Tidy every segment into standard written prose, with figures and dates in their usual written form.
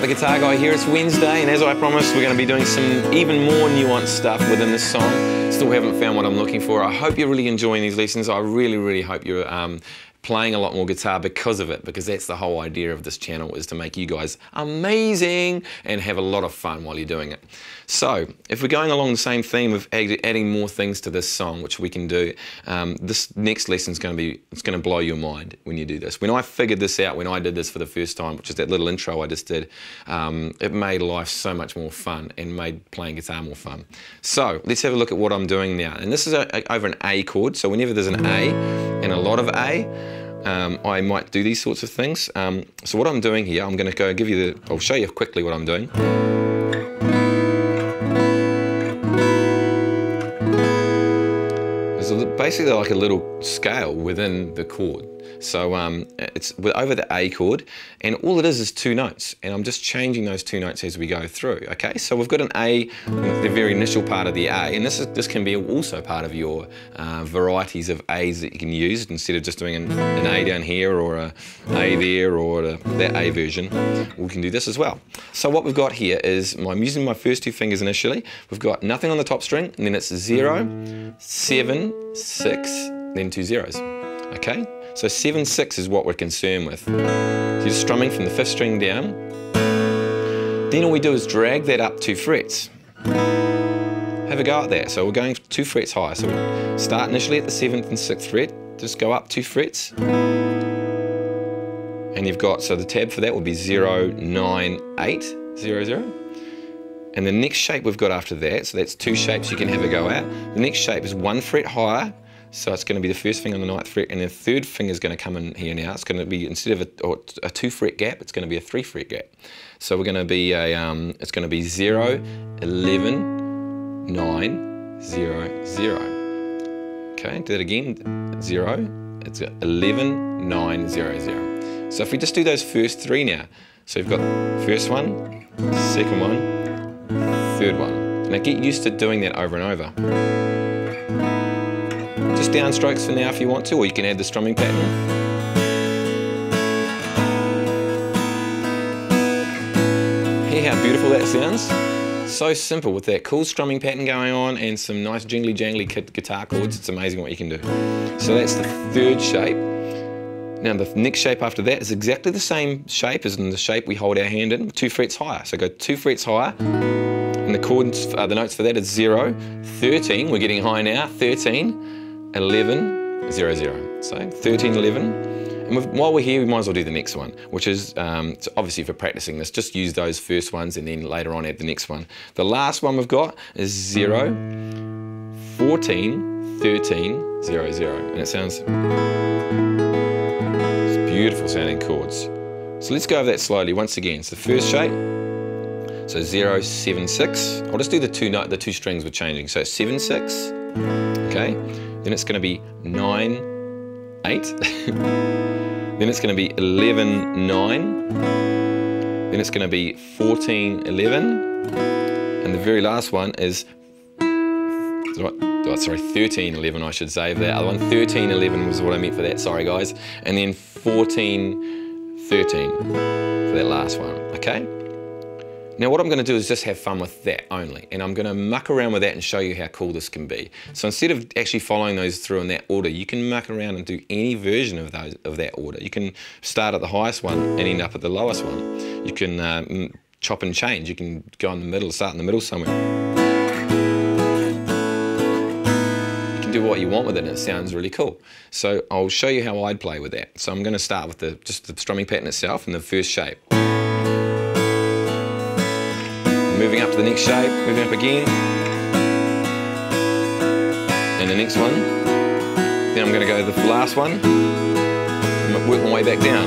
Mark the Guitar Guy here. It's Wednesday, and as I promised, we're going to be doing some even more nuanced stuff within this song. Still haven't found what I'm looking for. I hope you're really enjoying these lessons. I really hope you're playing a lot more guitar because of it, because that's the whole idea of this channel, is to make you guys amazing and have a lot of fun while you're doing it. So if we're going along the same theme of adding more things to this song, which we can do, this next lesson is going to be, it's going to blow your mind when you do this. When I figured this out, when I did this for the first time, which is that little intro I just did, it made life so much more fun and made playing guitar more fun. So let's have a look at what I'm doing now. And this is over an A chord, so whenever there's an A and a lot of A, I might do these sorts of things. So what I'm doing here, I'm going to go give you the, I'll show you quickly what I'm doing. There's basically like a little scale within the chord. So it's over the A chord, and all it is two notes, and I'm just changing those two notes as we go through, okay? So we've got an A, the very initial part of the A, and this can be also part of your varieties of A's that you can use, instead of just doing an A down here, or an A there, or that A version, we can do this as well. So what we've got here is, I'm using my first two fingers initially, we've got nothing on the top string, and then it's 0, 7, 6, then two zeros, okay? So 7, 6 is what we're concerned with. So you're just strumming from the fifth string down. Then all we do is drag that up 2 frets. Have a go at that. So we're going 2 frets higher. So we start initially at the 7th and 6th fret. Just go up 2 frets. And you've got, so the tab for that would be 0, 9, 8, 0, 0. And the next shape we've got after that, so that's 2 shapes you can have a go at. The next shape is 1 fret higher. So it's going to be the first finger on the 9th fret, and the 3rd finger is going to come in here now. It's going to be, instead of a 2 fret gap, it's going to be a 3 fret gap. So we're going to be a, it's going to be 0, 11, 9, 0, 0. Okay, do that again. 0, it's 11, 9, 0, 0. So if we just do those first 3 now. So you've got first 1, second 1, third 1. Now get used to doing that over and over. Just down strokes for now if you want to, or you can add the strumming pattern. Hear how beautiful that sounds? So simple, with that cool strumming pattern going on and some nice jingly jangly guitar chords. It's amazing what you can do. So that's the 3rd shape. Now the next shape after that is exactly the same shape as in the shape we hold our hand in, 2 frets higher. So go 2 frets higher. And the chords, the notes for that is 0, 13, we're getting high now, 13. 11, 0, 0. So 13, 11. And while we're here, we might as well do the next one, which is so obviously for practicing this, just use those first ones and then later on add the next one. The last one we've got is 0, 14, 13, 0, 0. And it sounds, it's beautiful sounding chords. So let's go over that slowly once again. So the first shape, so 0, 7, 6. I'll just do the 2 strings we're changing. So 7, 6. Okay, then it's going to be 9, 8, then it's going to be 11, 9, then it's going to be 14, 11, and the very last one is, sorry, 13, 11 I should say, that other one, 13, 11 was what I meant for that, sorry guys, and then 14, 13 for that last one, okay? Now what I'm going to do is just have fun with that only, and I'm going to muck around with that and show you how cool this can be. So instead of actually following those through in that order, you can muck around and do any version of those, of that order. You can start at the highest one and end up at the lowest one. You can chop and change. You can go in the middle, start in the middle somewhere. You can do what you want with it, and it sounds really cool. So I'll show you how I'd play with that. So I'm going to start with just the strumming pattern itself and the first shape. Moving up to the next shape, moving up again, and the next one. Then I'm going to go to the last one, and work my way back down.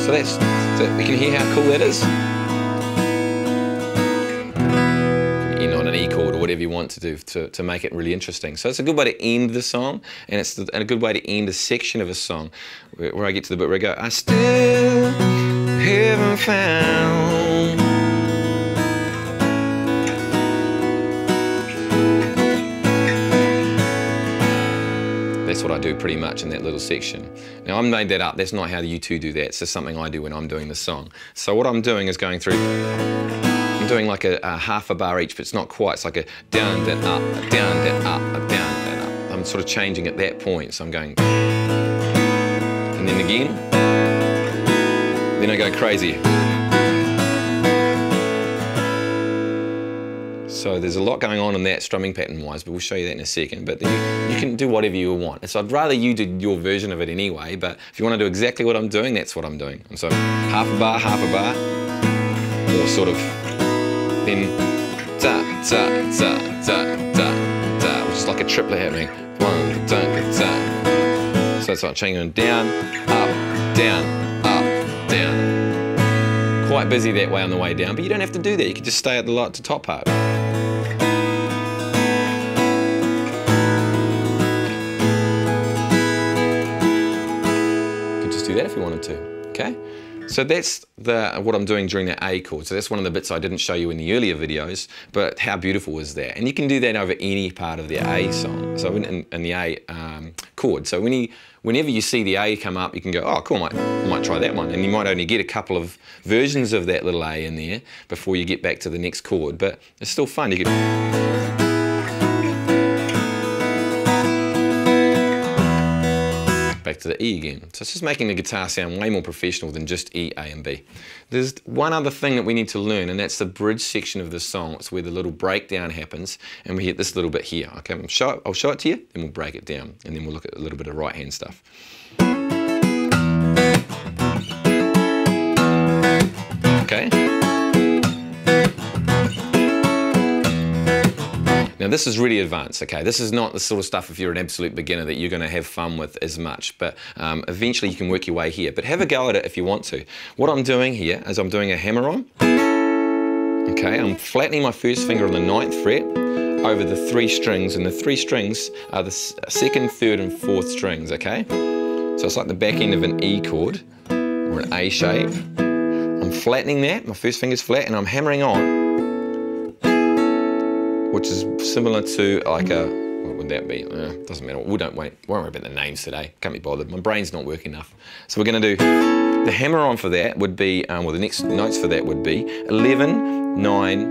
So that's, you can hear how cool that is. End on an E chord or whatever you want to do to make it really interesting. So it's a good way to end the song, and it's a good way to end a section of a song where I get to the bit where I go, I still haven't found that that's what I do pretty much in that little section. Now I made that up, that's not how the U2 do that, it's just something I do when I'm doing this song. So what I'm doing is going through, I'm doing like a half a bar each, but it's not quite, it's like a down, then up, a down, then up, a down, then up. I'm sort of changing at that point, so I'm going, and then again, then I go crazy. So there's a lot going on in that strumming pattern wise, but we'll show you that in a second. But you can do whatever you want. So I'd rather you did your version of it anyway, but if you want to do exactly what I'm doing, that's what I'm doing. And so half a bar, or sort of then da, da, da, da, da, da, which is like a triplet happening. One, da, da. So it's like changing down, up, down, up, down. Quite busy that way on the way down, but you don't have to do that. You can just stay at the light to top part. Do that if you wanted to, okay? So that's what I'm doing during that A chord. So that's one of the bits I didn't show you in the earlier videos, but how beautiful is that? And you can do that over any part of the A song, so in the A chord. So whenever you see the A come up, you can go, oh cool, I might try that one. And you might only get a couple of versions of that little A in there before you get back to the next chord, but it's still fun. You get... back to the E again. So it's just making the guitar sound way more professional than just E, A and B. There's one other thing that we need to learn, and that's the bridge section of the song. It's where the little breakdown happens and we hit this little bit here. Okay, I'll show it to you, then we'll break it down, and then we'll look at a little bit of right hand stuff. Okay. Now this is really advanced, okay? This is not the sort of stuff if you're an absolute beginner that you're going to have fun with as much, but eventually you can work your way here. But have a go at it if you want to. What I'm doing here is I'm doing a hammer-on. Okay, I'm flattening my first finger on the 9th fret over the 3 strings, and the 3 strings are the 2nd, 3rd and 4th strings, okay? So it's like the back end of an E chord or an A shape. I'm flattening that, my first finger's flat, and I'm hammering on, which is similar to like a, what would that be? Doesn't matter, won't worry about the names today, can't be bothered, my brain's not working enough. So we're gonna do, the hammer on for that would be, well the next notes for that would be 11, 9,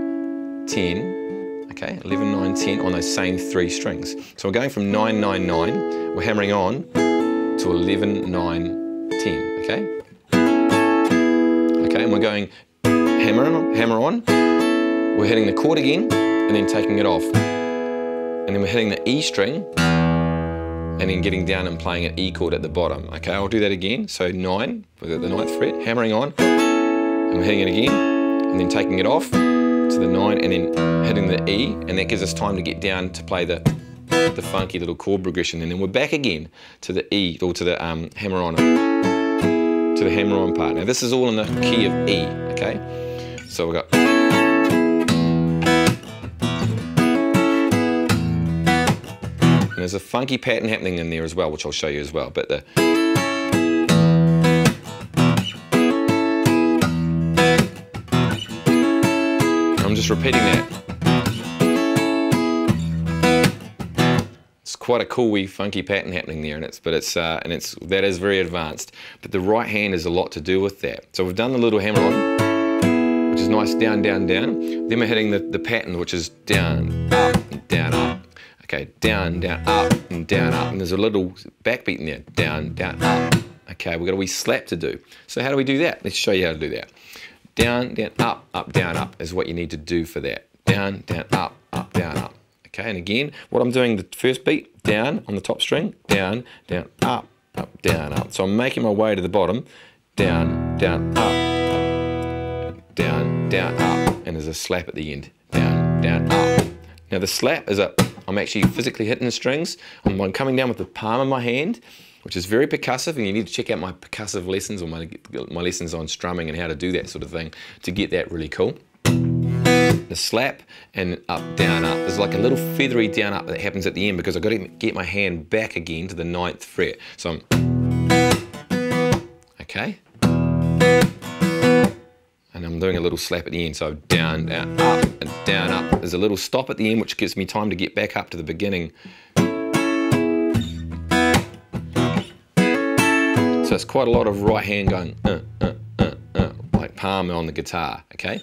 10, okay, 11, 9, 10 on those same 3 strings. So we're going from 9, 9, 9, we're hammering on to 11, 9, 10, okay? Okay, and we're going hammer on, we're hitting the chord again, and then taking it off. And then we're hitting the E string, and then getting down and playing an E chord at the bottom. Okay, I'll do that again. So 9, we've got the 9th fret, hammering on, and we're hitting it again, and then taking it off to the 9, and then hitting the E, and that gives us time to get down to play the funky little chord progression. And then we're back again to the E, or to the hammer on, to the hammer on part. Now this is all in the key of E, okay? So we've got... and there's a funky pattern happening in there as well, which I'll show you as well, but the... I'm just repeating that. It's quite a cool wee funky pattern happening there, and that is very advanced. But the right hand has a lot to do with that. So we've done the little hammer on, which is nice, down, down, down. Then we're hitting the pattern, which is down, up, down, up. Okay, down, down, up, and there's a little backbeat in there. Down, down, up. Okay, we've got a wee slap to do. So how do we do that? Let's show you how to do that. Down, down, up, up, down, up is what you need to do for that. Down, down, up, up, down, up. Okay, and again, what I'm doing, the first beat, down on the top string, down, down, up, up, down, up. So I'm making my way to the bottom. Down, down, up, up. Down, down, up, and there's a slap at the end. Down, down, up. Now the slap is a... I'm actually physically hitting the strings. I'm coming down with the palm of my hand, which is very percussive, and you need to check out my percussive lessons, or my lessons on strumming and how to do that sort of thing, to get that really cool. The slap and up, down, up. There's like a little feathery down up that happens at the end because I've got to get my hand back again to the 9th fret. So I'm, okay. And I'm doing a little slap at the end, so down, down, up, and down, up. There's a little stop at the end, which gives me time to get back up to the beginning. So it's quite a lot of right hand going like palm on the guitar, okay?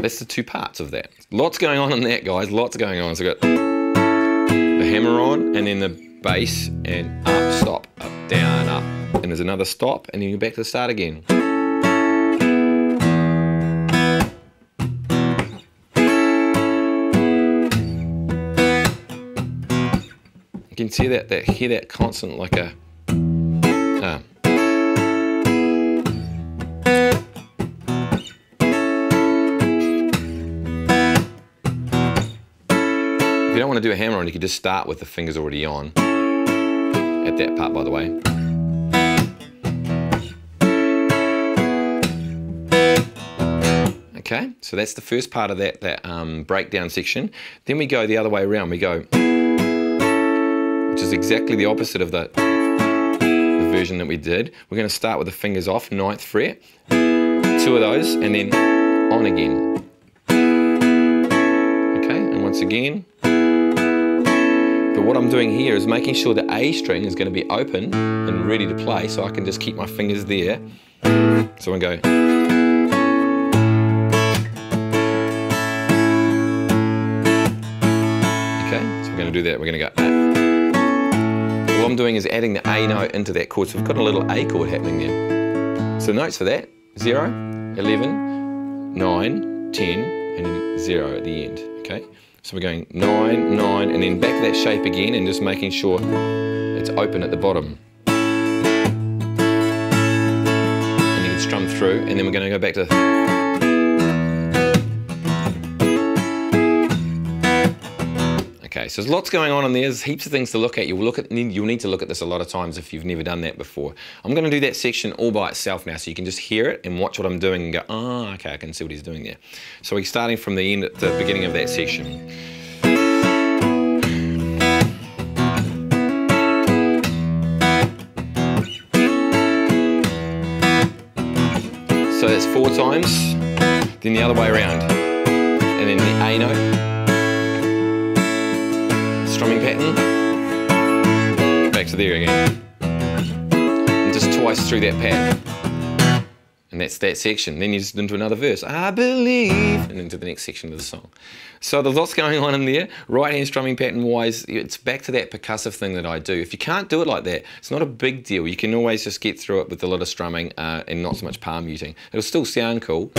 That's the two parts of that. Lots going on in that, guys, lots going on. So I've got the hammer on and then the bass and up, stop, up, down, up. And there's another stop and then you're back to the start again. You can see that, hear that constant like a... If you don't want to do a hammer on, you can just start with the fingers already on at that part, by the way. Okay, so that's the first part of that breakdown section. Then we go the other way around. We go, which is exactly the opposite of the version that we did. We're going to start with the fingers off, 9th fret, two of those, and then on again. Okay, and once again. But what I'm doing here is making sure the A string is going to be open and ready to play, so I can just keep my fingers there. So I'm going to go. Okay, so we're going to do that. We're going to go up. What I'm doing is adding the A note into that chord, so we've got a little A chord happening there. So the notes for that, 0, 11, 9, 10, and then 0 at the end, okay? So we're going 9, 9, and then back to that shape again and just making sure it's open at the bottom. And you can strum through, and then we're going to go back to... Okay, so there's lots going on in there. There's heaps of things to look at. You'll need to look at this a lot of times if you've never done that before. I'm going to do that section all by itself now, so you can just hear it and watch what I'm doing and go, oh, okay, I can see what he's doing there. So we're starting from the end at the beginning of that section. So that's 4 times, then the other way around, and then the A note. Strumming pattern, back to there again, and just twice through that pattern, and that's that section. Then you just into another verse, I believe, and into the next section of the song. So there's lots going on in there. Right hand strumming pattern wise, it's back to that percussive thing that I do. If you can't do it like that, it's not a big deal. You can always just get through it with a lot of strumming and not so much palm muting. It'll still sound cool.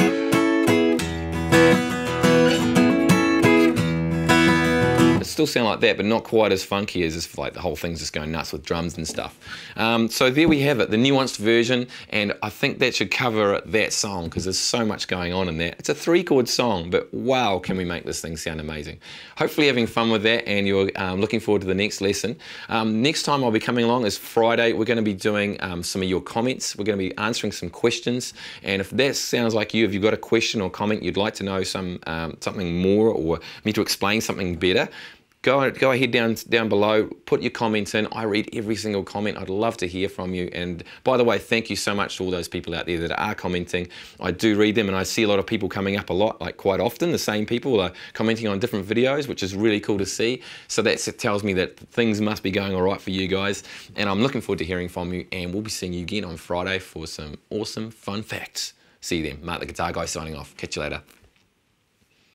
Still sound like that, but not quite as funky as if like the whole thing's just going nuts with drums and stuff. So there we have it, the nuanced version, and I think that should cover that song because there's so much going on in there. It's a 3-chord song, but wow, can we make this thing sound amazing. Hopefully you're having fun with that and you're looking forward to the next lesson. Next time I'll be coming along is Friday. We're going to be doing some of your comments. We're going to be answering some questions, and if that sounds like you, if you've got a question or comment, you'd like to know something more or me to explain something better, Go ahead down below, put your comments in. I read every single comment. I'd love to hear from you. And by the way, thank you so much to all those people out there that are commenting. I do read them, and I see a lot of people coming up a lot, like quite often. The same people are commenting on different videos, which is really cool to see. So that tells me that things must be going all right for you guys. And I'm looking forward to hearing from you, and we'll be seeing you again on Friday for some awesome fun facts. See you then. Mark the Guitar Guy signing off. Catch you later.